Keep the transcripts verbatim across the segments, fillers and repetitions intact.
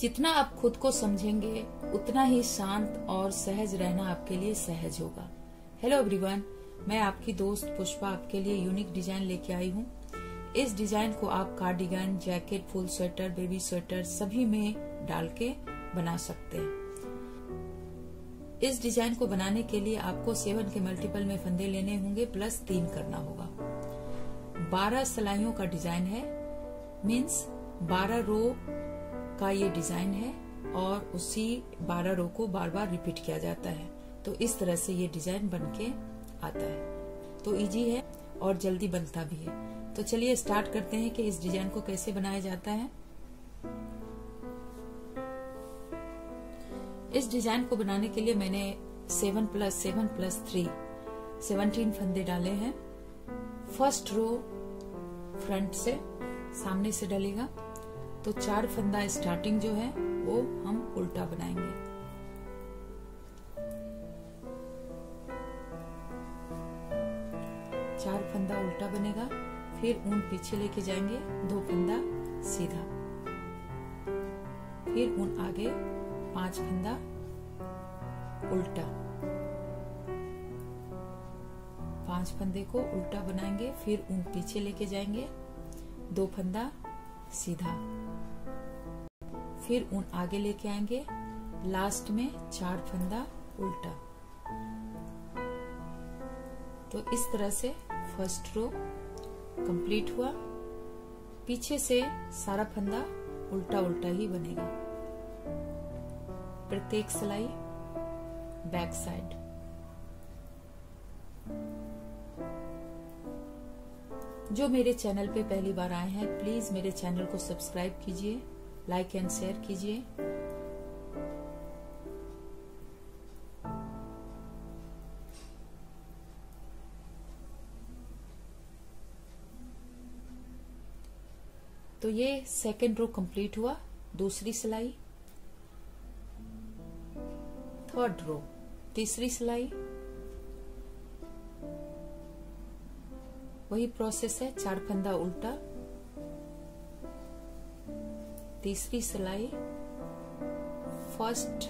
जितना आप खुद को समझेंगे उतना ही शांत और सहज रहना आपके लिए सहज होगा। हेलो एवरीवन, मैं आपकी दोस्त पुष्पा आपके लिए यूनिक डिजाइन लेके आई हूँ। इस डिजाइन को आप cardigan, jacket, full sweater, baby sweater सभी में डाल के बना सकते हैं। इस डिजाइन को बनाने के लिए आपको सेवन के मल्टीपल में फंदे लेने होंगे प्लस तीन करना होगा। बारह सलाइयों का डिजाइन है, मीन्स बारह रो का ये डिजाइन है और उसी बारह रो को बार बार रिपीट किया जाता है। तो इस तरह से ये डिजाइन बन के आता है। तो इजी है और जल्दी बनता भी है। तो चलिए स्टार्ट करते हैं कि इस डिजाइन को कैसे बनाया जाता है। इस डिजाइन को बनाने के लिए मैंने seven plus seven plus three seventeen फंदे डाले हैं। फर्स्ट रो फ्रंट से सामने से डालेगा, तो चार फंदा स्टार्टिंग जो है वो हम उल्टा बनाएंगे। चार फंदा उल्टा बनेगा, फिर ऊन पीछे लेके जाएंगे, दो फंदा सीधा, फिर ऊन आगे, पांच फंदा उल्टा, पांच फंदे को उल्टा बनाएंगे, फिर ऊन पीछे लेके जाएंगे, दो फंदा सीधा, फिर ऊन आगे लेके आएंगे, लास्ट में चार फंदा उल्टा। तो इस तरह से फर्स्ट रो कंप्लीट हुआ। पीछे से सारा फंदा उल्टा उल्टा ही बनेगा, प्रत्येक सिलाई बैक साइड। जो मेरे चैनल पे पहली बार आए हैं प्लीज मेरे चैनल को सब्सक्राइब कीजिए, लाइक एंड शेयर कीजिए। तो ये सेकेंड रो कंप्लीट हुआ, दूसरी सिलाई, थर्ड रो, तीसरी सिलाई, वही प्रोसेस है, चार फंदा उल्टा, तीसरी सिलाई फर्स्ट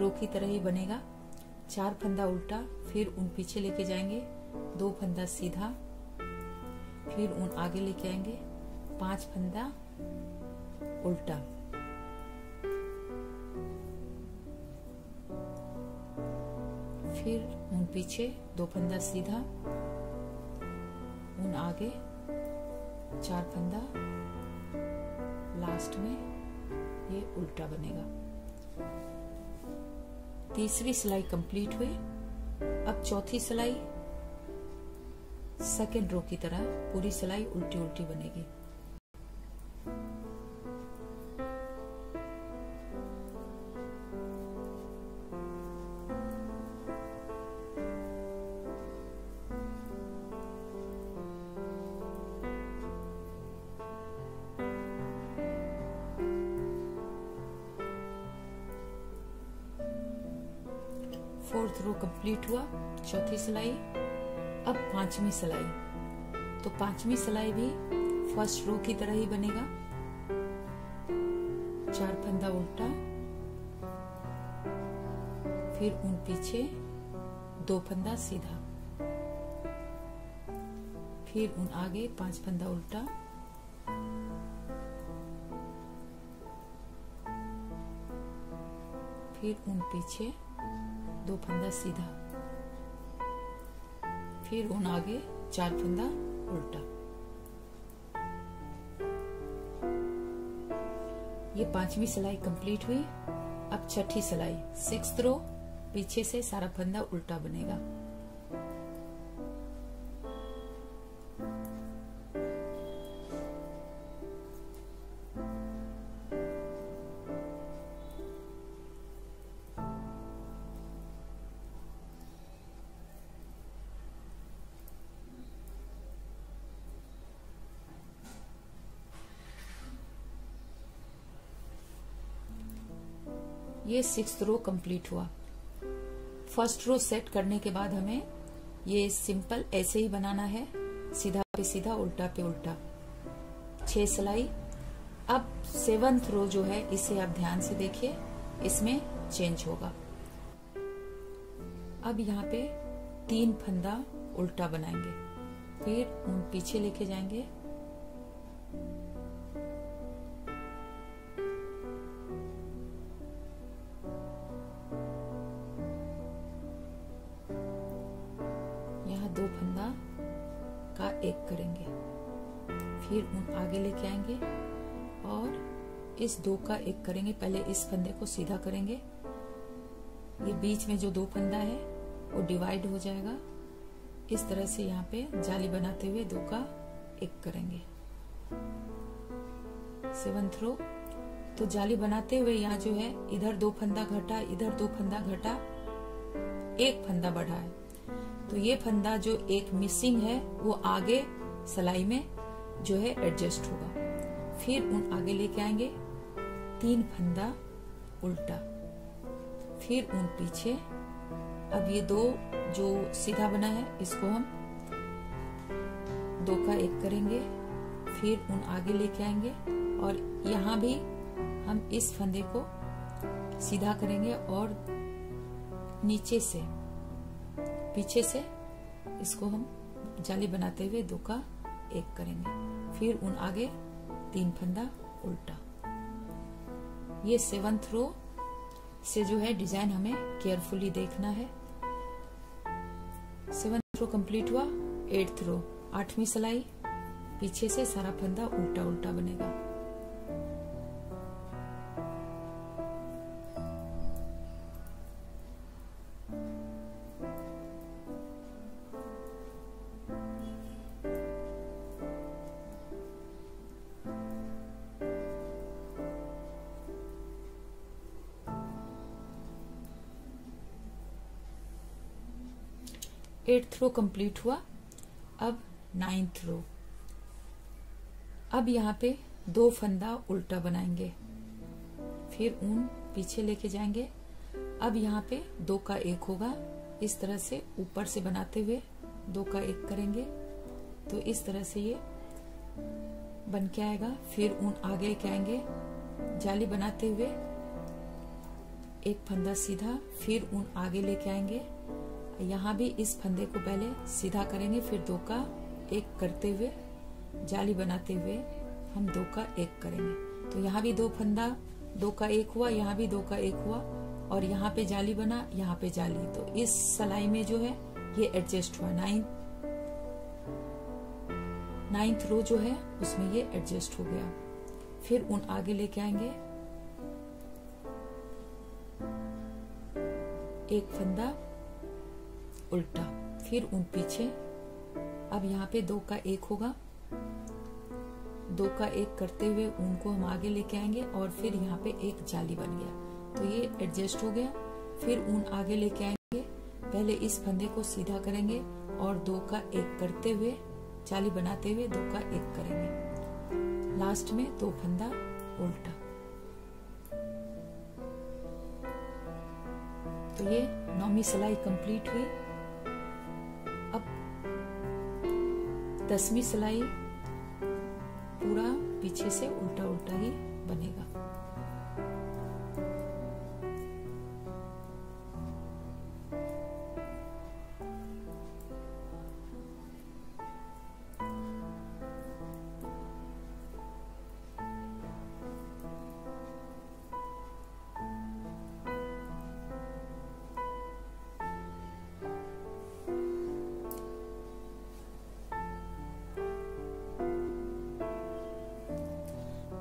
रो की तरह ही बनेगा, चार फंदा उल्टा, फिर उन पीछे लेके जाएंगे, दो फंदा सीधा, फिर उन आगे लेके आएंगे, पांच फंदा उल्टा। फिर उन पीछे दो फंदा सीधा, उन आगे चार फंदा, लास्ट में ये उल्टा बनेगा। तीसरी सिलाई कंप्लीट हुई। अब चौथी सिलाई सेकेंड रो की तरह पूरी सिलाई उल्टी उल्टी बनेगी। फोर्थ रो कंप्लीट हुआ, चौथी सिलाई। अब पांचवी सिलाई, तो पांचवी सिलाई भी फर्स्ट रो की तरह ही बनेगा, चार फंदा उल्टा, फिर उन पीछे दो फंदा सीधा, फिर उन आगे पांच फंदा उल्टा, फिर उन पीछे दो फंदा सीधा, फिर उन आगे चार फंदा उल्टा। ये पांचवी सिलाई कंप्लीट हुई। अब छठी सिलाई, सिक्स्थ रो, पीछे से सारा फंदा उल्टा बनेगा। ये सिक्स्थ रो कंप्लीट हुआ। फर्स्ट रो सेट करने के बाद हमें ये सिंपल ऐसे ही बनाना है, सीधा पे सीधा, उल्टा पे उल्टा। छह सिलाई, अब सेवंथ रो जो है इसे आप ध्यान से देखिए, इसमें चेंज होगा। अब यहाँ पे तीन फंदा उल्टा बनाएंगे, फिर उन पीछे लेके जाएंगे, यहाँ दो फंदा का एक करेंगे, फिर उन आगे लेके आएंगे और इस दो का एक करेंगे। पहले इस फंदे को सीधा करेंगे, ये बीच में जो दो फंदा है वो डिवाइड हो जाएगा। इस तरह से यहाँ पे जाली बनाते हुए दो का एक करेंगे, सेवंथ रो। तो जाली बनाते हुए यहाँ जो है इधर दो फंदा घटा, इधर दो फंदा घटा, एक फंदा बढ़ा है। तो ये फंदा जो एक मिसिंग है वो आगे सलाई में जो है एडजस्ट होगा। फिर उन आगे लेके आएंगे, तीन फंदा उल्टा, फिर उन पीछे। अब ये दो जो सीधा बना है इसको हम दो का एक करेंगे, फिर उन आगे लेके आएंगे और यहाँ भी हम इस फंदे को सीधा करेंगे और नीचे से पीछे से इसको हम जाली बनाते हुए दो का एक करेंगे, फिर उन आगे तीन फंदा उल्टा। ये सेवंथ रो से जो है डिजाइन हमें केयरफुली देखना है। सेवंथ रो कंप्लीट हुआ। एट्थ रो, आठवीं सलाई, पीछे से सारा फंदा उल्टा उल्टा बनेगा। एट्थ रो कंप्लीट हुआ। अब नाइन्थ रो, अब यहाँ पे दो फंदा उल्टा बनाएंगे, फिर ऊन पीछे लेके जाएंगे। अब यहाँ पे दो का एक होगा, इस तरह से ऊपर से बनाते हुए दो का एक करेंगे, तो इस तरह से ये बन के आएगा। फिर ऊन आगे लेके आएंगे, जाली बनाते हुए एक फंदा सीधा, फिर ऊन आगे लेके आएंगे, यहाँ भी इस फंदे को पहले सीधा करेंगे, फिर दो का एक करते हुए जाली बनाते हुए हम दो का एक करेंगे। तो यहाँ भी दो फंदा दो का एक हुआ, यहाँ भी दो का एक हुआ, और यहाँ पे जाली बना, यहाँ पे जाली। तो इस सलाई में जो है ये एडजस्ट हुआ। नाइन्थ नाइन्थ रो जो है उसमें ये एडजस्ट हो गया। फिर उन आगे लेके आएंगे, एक फंदा उल्टा, फिर उन पीछे। अब यहाँ पे दो का एक होगा, दो का एक करते हुए उनको हम आगे लेके आएंगे और फिर यहाँ पे एक जाली बन गया, तो ये एडजस्ट हो गया। फिर उन आगे लेके आएंगे, पहले इस फंदे को सीधा करेंगे और दो का एक करते हुए जाली बनाते हुए दो का एक करेंगे, लास्ट में दो फंदा उल्टा। तो ये नौवीं सलाई कंप्लीट हुई। दसवीं सिलाई पूरा पीछे से उल्टा उल्टा ही बनेगा।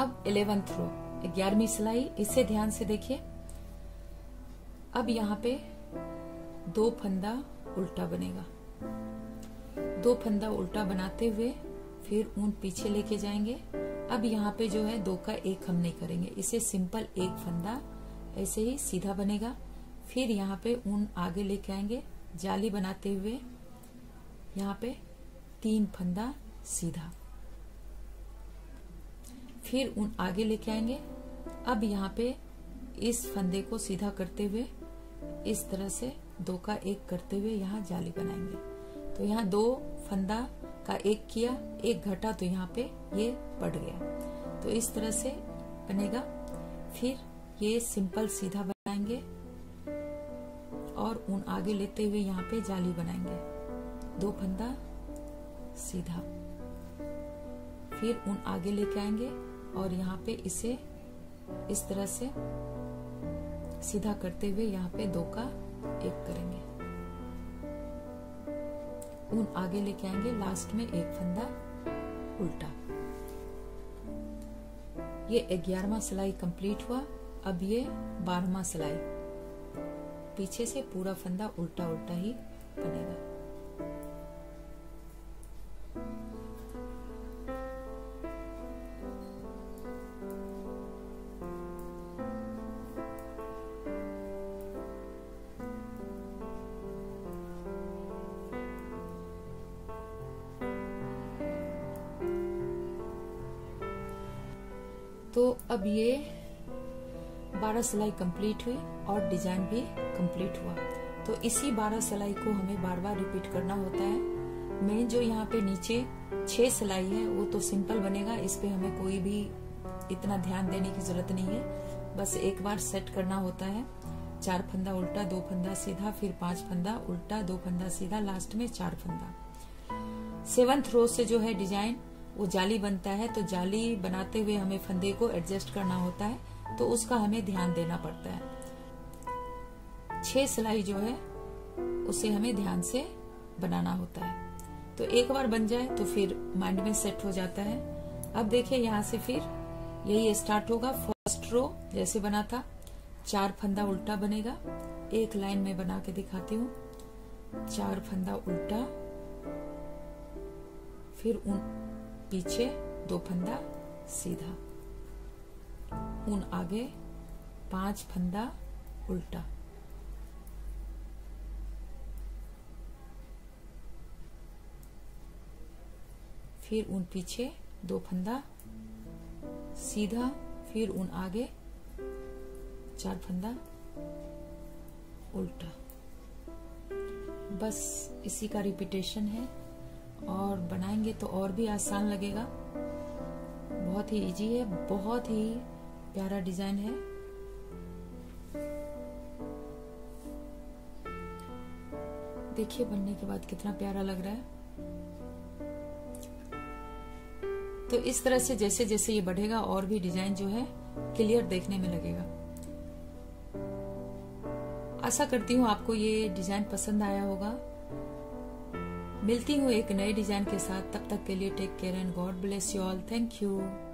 अब इलेवेंथ रो, ग्यारहवीं सिलाई, इसे ध्यान से देखिए। अब यहाँ पे दो फंदा उल्टा बनेगा, दो फंदा उल्टा बनाते हुए फिर ऊन पीछे लेके जाएंगे। अब यहाँ पे जो है दो का एक हम नहीं करेंगे, इसे सिंपल एक फंदा ऐसे ही सीधा बनेगा। फिर यहाँ पे ऊन आगे लेके आएंगे, जाली बनाते हुए यहाँ पे तीन फंदा सीधा, फिर उन आगे लेके आएंगे। अब यहाँ पे इस फंदे को सीधा करते हुए इस तरह से दो का एक करते हुए यहाँ जाली बनाएंगे। तो यहाँ दो फंदा का एक किया, एक घटा, तो यहाँ पे ये पड़ गया। तो इस तरह से बनेगा। फिर ये सिंपल सीधा बनाएंगे और ऊन आगे लेते हुए यहाँ पे जाली बनाएंगे, दो फंदा सीधा, फिर ऊन आगे लेके आएंगे और यहाँ पे इसे इस तरह से सीधा करते हुए यहाँ पे दो का एक करेंगे, ऊन आगे लेके आएंगे, लास्ट में एक फंदा उल्टा। ये ग्यारहवां सिलाई कंप्लीट हुआ। अब ये बारहवां सिलाई, पीछे से पूरा फंदा उल्टा उल्टा ही बनेगा। तो अब ये बारह सिलाई कंप्लीट हुई और डिजाइन भी कंप्लीट हुआ। तो इसी बारह सिलाई को हमें बार बार रिपीट करना होता है। मेन जो यहाँ पे नीचे छह सिलाई है वो तो सिंपल बनेगा, इस पे हमें कोई भी इतना ध्यान देने की जरूरत नहीं है, बस एक बार सेट करना होता है। चार फंदा उल्टा, दो फंदा सीधा, फिर पांच फंदा उल्टा, दो फंदा सीधा, लास्ट में चार फंदा। सेवंथ रो से जो है डिजाइन वो जाली बनता है, तो जाली बनाते हुए हमें फंदे को एडजस्ट करना होता है, तो उसका हमें ध्यान देना पड़ता है। छह सिलाई जो है उसे हमें ध्यान से बनाना होता है, तो एक बार बन जाए तो फिर माइंड में सेट हो जाता है। अब देखिए यहाँ से फिर यही स्टार्ट होगा। फर्स्ट रो जैसे बना था, चार फंदा उल्टा बनेगा, एक लाइन में बना के दिखाती हूँ। चार फंदा उल्टा, फिर उन पीछे दो फंदा सीधा, ऊन आगे, पांच फंदा उल्टा, फिर ऊन पीछे दो फंदा सीधा, फिर ऊन आगे, चार फंदा उल्टा। बस इसी का रिपीटेशन है और बनाएंगे तो और भी आसान लगेगा। बहुत ही इजी है, बहुत ही प्यारा डिजाइन है। देखिए बनने के बाद कितना प्यारा लग रहा है। तो इस तरह से जैसे जैसे ये बढ़ेगा और भी डिजाइन जो है क्लियर देखने में लगेगा। आशा करती हूँ आपको ये डिजाइन पसंद आया होगा। मिलती हूँ एक नए डिजाइन के साथ, तब तक के लिए take care and God bless you all. Thank you.